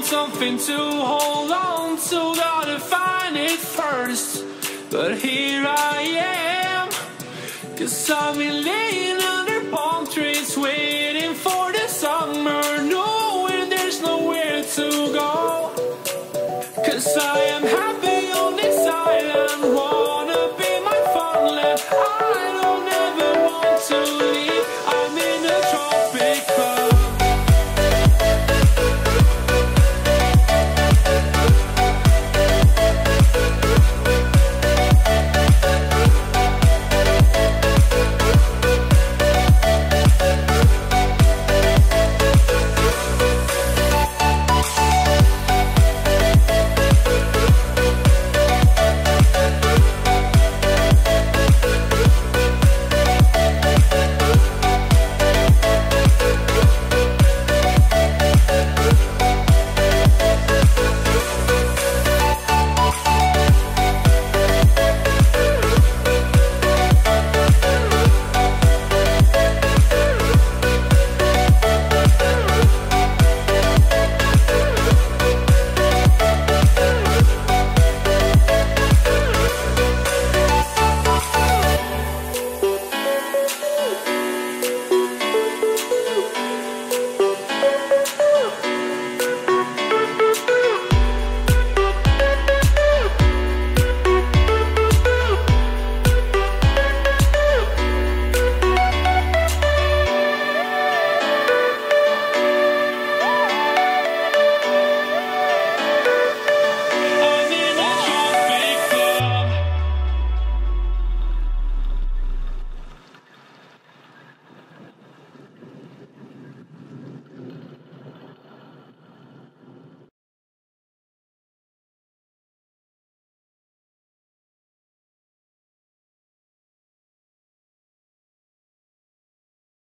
Something to hold on to, gotta find it first. But here I am, 'cause I've been laying under palm trees, waiting for the summer, knowing there's nowhere to go. 'Cause I am happy.